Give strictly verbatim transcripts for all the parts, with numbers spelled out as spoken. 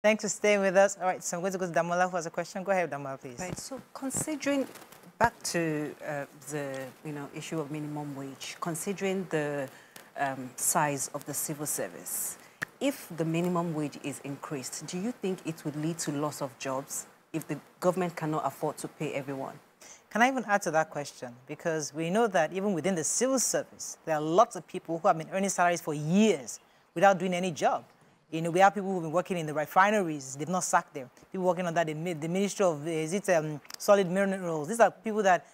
Thanks for staying with us. All right, so I'm going to go to Damola who has a question. Go ahead, Damola, please. Right, so considering, back to uh, the you know issue of minimum wage, considering the um, size of the civil service, if the minimum wage is increased, do you think it would lead to loss of jobs if the government cannot afford to pay everyone? Can I even add to that question? Because we know that even within the civil service, there are lots of people who have been earning salaries for years without doing any job. You know, we have people who've been working in the refineries. They've not sacked them. People working on that, the Ministry of is it um, Solid Minerals. These are people that,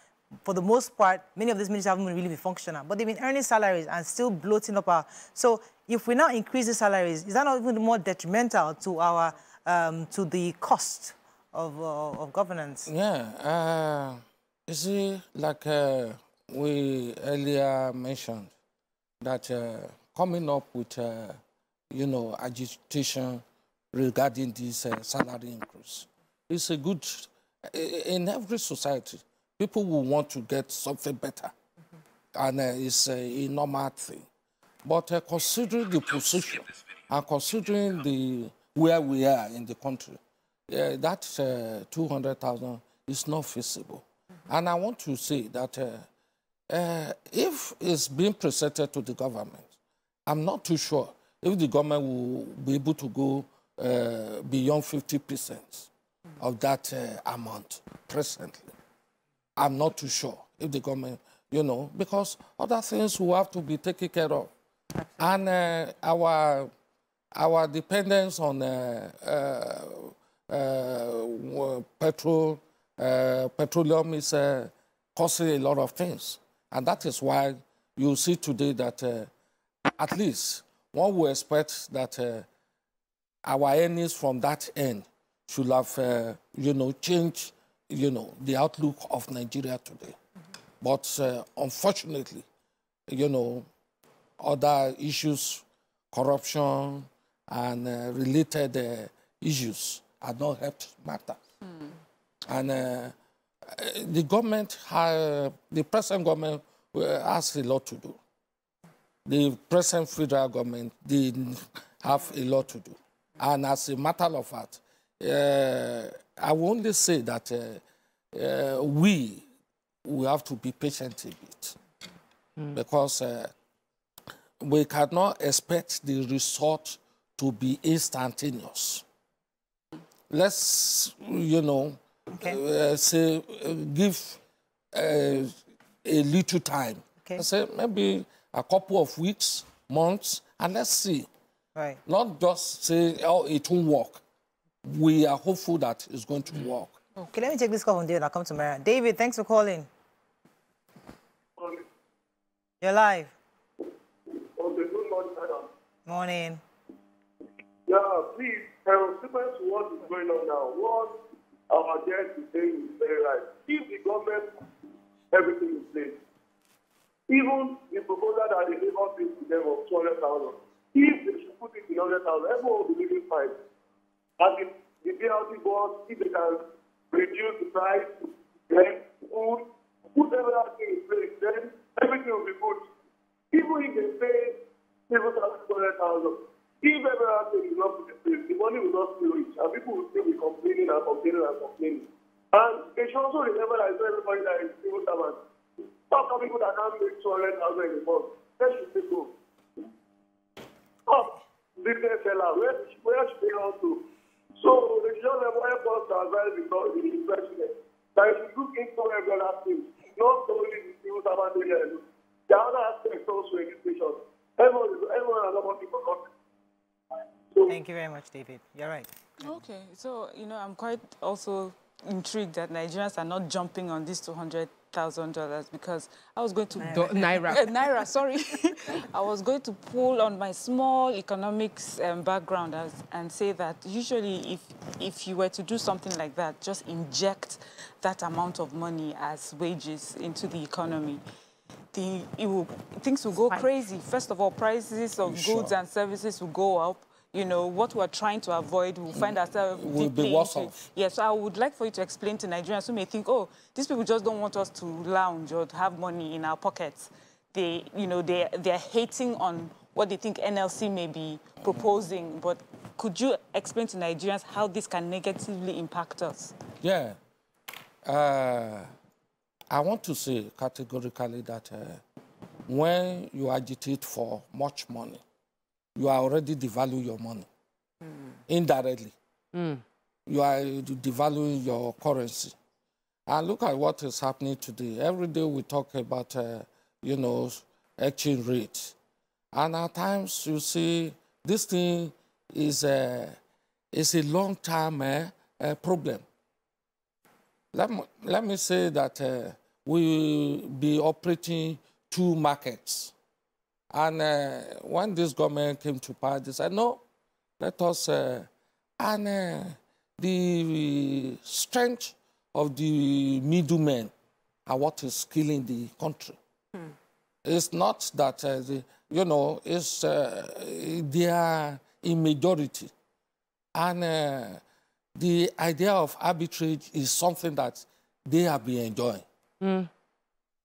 for the most part, many of these ministries haven't really been functional, but they've been earning salaries and still bloating up our... So if we now increase the salaries, is that not even more detrimental to our, um, to the cost of, uh, of governance? Yeah. Uh, you see, like uh, we earlier mentioned, that uh, coming up with... Uh, you know, agitation regarding this uh, salary increase. It's a good, in every society, people will want to get something better. Mm-hmm. And uh, it's uh, a normal thing. But uh, considering the position and considering the, where we are in the country, uh, that uh, two hundred thousand is not feasible. Mm-hmm. And I want to say that uh, uh, if it's being presented to the government, I'm not too sure if the government will be able to go uh, beyond fifty percent of that uh, amount presently. I'm not too sure if the government, you know, because other things will have to be taken care of. And uh, our, our dependence on uh, uh, uh, petrol, uh, petroleum is uh, causing a lot of things. And that is why you see today that uh, at least one would expect that uh, our earnings from that end should have, uh, you know, changed, you know, the outlook of Nigeria today. Mm-hmm. But uh, unfortunately, you know, other issues, corruption and uh, related uh, issues are not helped matter. Mm. And uh, the government, uh, the present government has a lot to do. The present federal government didn't have a lot to do. And as a matter of fact, uh, I will only say that uh, uh, we will have to be patient a bit. Mm. Because uh, we cannot expect the result to be instantaneous. Let's, you know, okay. uh, say, uh, give uh, a little time. Okay. I say maybe a couple of weeks, months, and let's see. Right. Not just say, oh, it won't work. We are hopeful that it's going to work. Okay, let me take this call from David. I'll come to Mara. David, thanks for calling. You're live. Okay, good morning, madam. Morning. Yeah, please tell us what is going on now. What our guest is saying is very right. Give the government everything in place. Even the proposal that the Labour pays to them of two hundred thousand, if they should put it in one hundred thousand, everyone will be living fine. And if the P L C board, if they can reduce the price, rent, food, put everything in place, then everything will be good. Even if they pay seven thousand two hundred thousand, if everything is not put in place, the money will not be rich, and people will still be complaining and complaining and complaining. And they should also remember that everybody that is civil servant. Stop coming with an army two hundred thousand in the month. Where should they go? Stop business seller. Where, where should they go to? So, the regional level helps to advise the president that if you look into every other thing, not only the civil servant area, the other aspects also education. Everyone has a working for country. Thank you very much, David. You're right. Okay. So, you know, I'm quite also intrigued that Nigerians are not jumping on this two hundred thousand dollars because I was going to... Naira. Naira, uh, Naira sorry. I was going to pull on my small economics um, background as, and say that usually if, if you were to do something like that, just inject that amount of money as wages into the economy, the, it will, things will go crazy. First of all, prices of sure. goods and services will go up. You know, what we're trying to avoid, we'll find ourselves we'll be worse off. Yes, yeah, so I would like for you to explain to Nigerians who may think, oh, these people just don't want us to lounge or to have money in our pockets. They, you know, they, they're hating on what they think N L C may be proposing, but Could you explain to Nigerians how this can negatively impact us? Yeah. Uh, I want to say categorically that uh, when you agitate for much money, you are already devaluing your money mm. indirectly. Mm. You are devaluing your currency. And look at what is happening today. Every day we talk about, uh, you know, exchange rates. And at times you see this thing is a, is a long-term uh, uh, problem. Let me, let me say that uh, we will be operating two markets. And uh, when this government came to power, they said, no, let us... Uh, and uh, the strength of the middlemen are what is killing the country. Hmm. It's not that, uh, the, you know, it's, uh, they are in majority. And uh, the idea of arbitrage is something that they have been enjoying. Mm.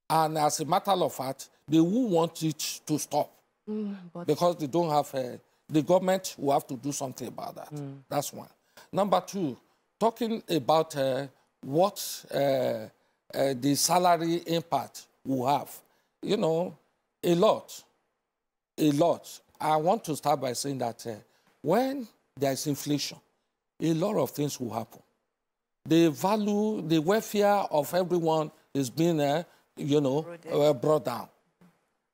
And as a matter of fact, they will want it to stop mm, but... because they don't have, a, the government will have to do something about that. Mm. That's one. Number two, talking about uh, what uh, uh, the salary impact will have. You know, a lot, a lot. I want to start by saying that uh, when there is inflation, a lot of things will happen. The value, the welfare of everyone is being, uh, you know, uh, brought down.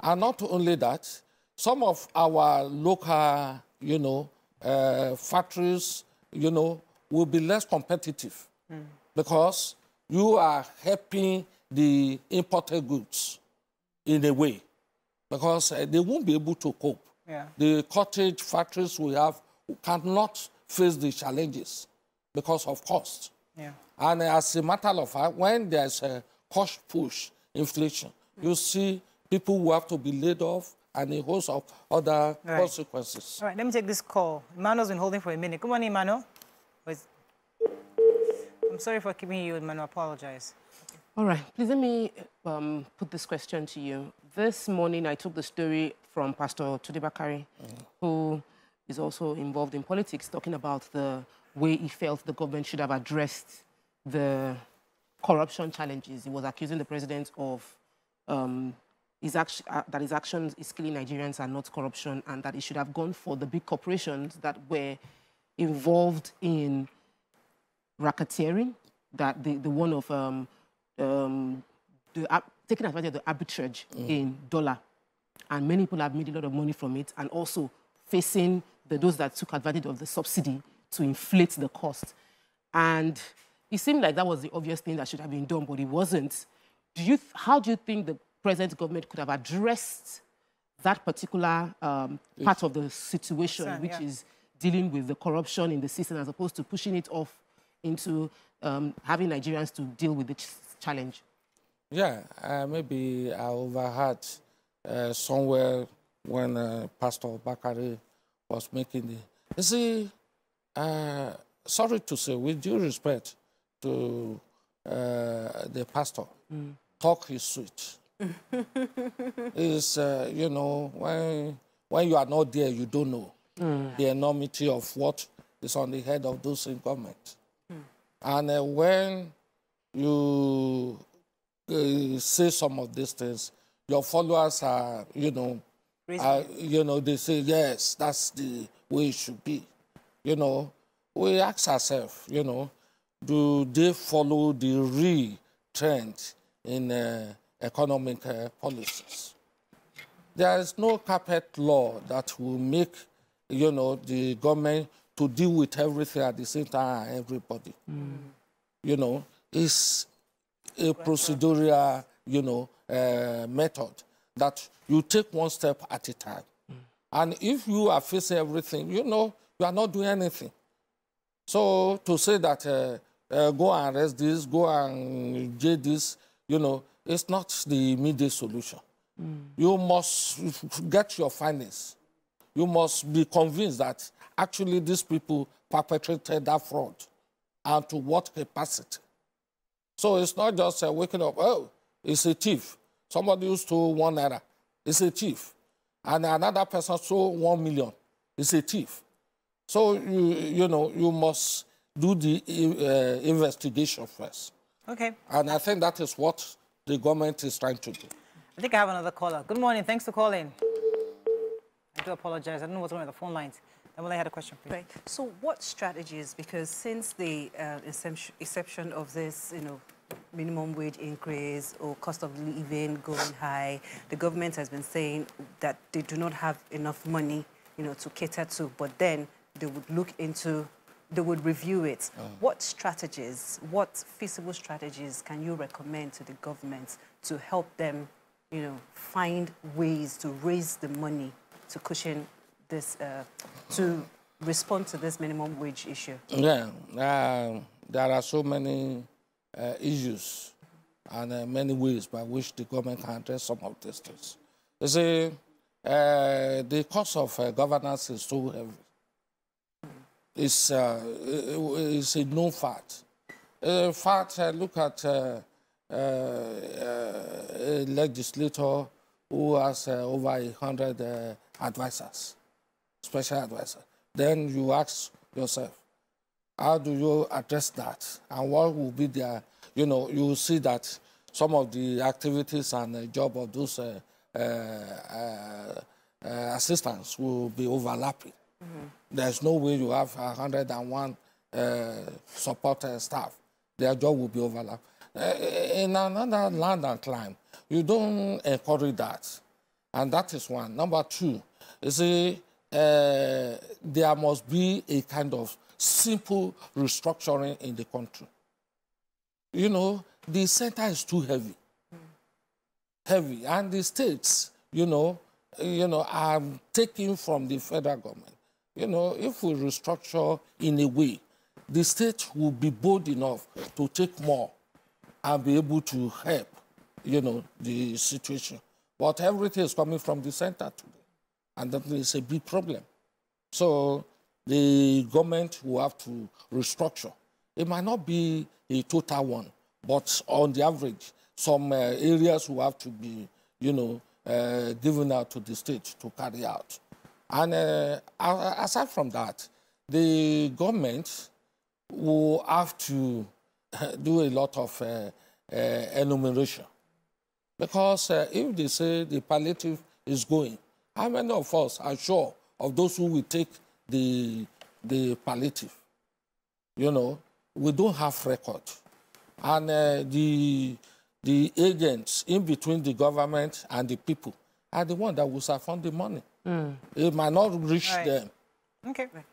And not only that, some of our local, you know, uh, factories, you know, will be less competitive mm. because you are helping the imported goods in a way because uh, they won't be able to cope. Yeah. The cottage factories we have cannot face the challenges because of cost. Yeah. And uh, as a matter of fact, when there's a cost push inflation, mm. you see people who have to be laid off and a host of other right. consequences. All right, let me take this call. Emmanuel's been holding for a minute. Good morning, Emmanuel. I'm sorry for keeping you, Emmanuel. I apologize. All right, please let me um, put this question to you. This morning, I took the story from Pastor Tunde Bakare, mm. who is also involved in politics, talking about the way he felt the government should have addressed the corruption challenges. He was accusing the president of... Um, His action, uh, that his actions is killing Nigerians and not corruption, and that he should have gone for the big corporations that were involved in racketeering, that the, the one of um, um, the, uh, taking advantage of the arbitrage mm. in dollar. And many people have made a lot of money from it, and also facing the, those that took advantage of the subsidy to inflate the cost. And it seemed like that was the obvious thing that should have been done, but it wasn't. Do you how do you think the present government could have addressed that particular um, part of the situation, yes, which yeah. is dealing with the corruption in the system, as opposed to pushing it off into um, having Nigerians to deal with the ch challenge? Yeah, uh, maybe I overheard uh, somewhere when uh, Pastor Bakare was making the... You see, uh, sorry to say, with due respect to uh, the pastor, mm. talk is sweet. Is uh, you know, when when you are not there, you don't know mm. the enormity of what is on the head of those in government. Mm. And uh, when you uh, say some of these things, your followers are, you know, are, you know, they say yes, that's the way it should be. You know, we ask ourselves, you know, do they follow the real trend in? Uh, economic uh, policies. There is no carpet law that will make, you know, the government to deal with everything at the same time, everybody. Mm. You know, it's a procedural, you know, uh, method that you take one step at a time. Mm. And if you are facing everything, you know, you are not doing anything. So to say that uh, uh, go and arrest this, go and jail this, you know, it's not the immediate solution. Mm. You must get your findings. You must be convinced that actually these people perpetrated that fraud and to what capacity. So it's not just uh, waking up, oh, it's a thief. Somebody who stole one naira, it's a thief. And another person stole one million, it's a thief. So, you, you know, you must do the uh, investigation first. Okay. And I think that is what the government is trying to do. I think I have another caller. Good morning. Thanks for calling. I do apologize. I don't know what's wrong with the phone lines. Emily, I had a question for you. Right. So what strategies, because since the uh, inception of this, you know, minimum wage increase or cost of living going high, the government has been saying that they do not have enough money, you know, to cater to, but then they would look into, they would review it. Uh-huh. What strategies, what feasible strategies can you recommend to the government to help them, you know, find ways to raise the money to cushion this, uh, to respond to this minimum wage issue? Yeah, uh, there are so many uh, issues and uh, many ways by which the government can address some of these things. You see, uh, the cost of uh, governance is too heavy. It's, uh, it's a known fact. In fact, I look at uh, uh, a legislator who has uh, over one hundred uh, advisors, special advisors. Then you ask yourself, how do you address that? And what will be their, you know, you will see that some of the activities and the job of those uh, uh, uh, uh, assistants will be overlapping. Mm-hmm. There's no way you have one hundred and one uh, support uh, staff. Their job will be overlapped. Uh, in another land and climb, you don't encourage that. And that is one. Number two, you see, uh, there must be a kind of simple restructuring in the country. You know, the center is too heavy. Mm. Heavy. And the states, you know, you know, are taking from the federal government. You know, if we restructure in a way, the state will be bold enough to take more and be able to help, you know, the situation. But everything is coming from the center today, and that is a big problem. So the government will have to restructure. It might not be a total one, but on the average, some uh, areas will have to be, you know, uh, given out to the state to carry out. And uh, aside from that, the government will have to do a lot of uh, uh, enumeration. Because uh, if they say the palliative is going, how many of us are sure of those who will take the, the palliative? You know, we don't have record. And uh, the, the agents in between the government and the people are the ones that will siphon the money. Mm. It might not reach right. them. Okay. Right.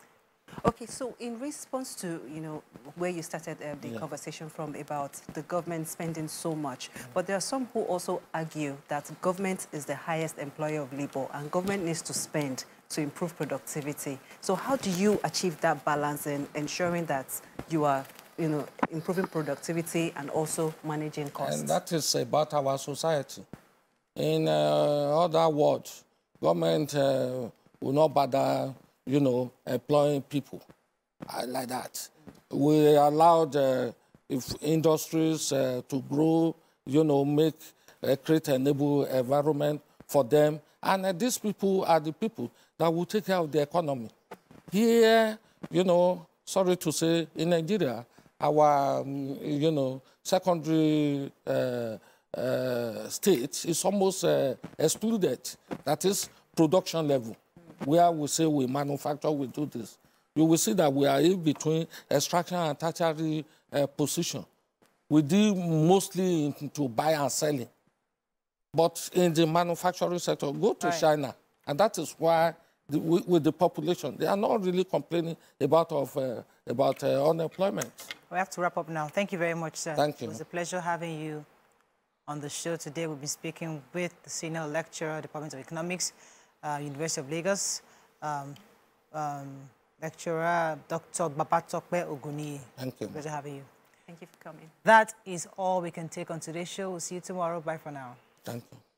Okay, so in response to, you know, where you started uh, the yeah. conversation from about the government spending so much, mm. but there are some who also argue that government is the highest employer of labor and government needs to spend to improve productivity. So how do you achieve that balance in ensuring that you are, you know, improving productivity and also managing costs? And that is about our society. In uh, other words, government uh, will not bother, you know, employing people uh, like that. We allowed uh, if industries uh, to grow, you know, make, uh, create an able environment for them. And uh, these people are the people that will take care of the economy. Here, you know, sorry to say, in Nigeria, our, um, you know, secondary uh, Uh, state is almost uh, excluded. That is production level, where we say we manufacture, we do this. You will see that we are in between extraction and tertiary uh, position. We deal mostly into buy and selling. But in the manufacturing sector, go to right. China, and that is why the, with the population, they are not really complaining about of uh, about uh, unemployment. We have to wrap up now. Thank you very much, sir. Thank you. It was a pleasure having you on the show today. We'll be speaking with the senior lecturer, Department of Economics, uh, University of Lagos, um, um, lecturer Doctor Babatope Oguniyi. Thank you. Pleasure having you. Thank you for coming. That is all we can take on today's show. We'll see you tomorrow. Bye for now. Thank you.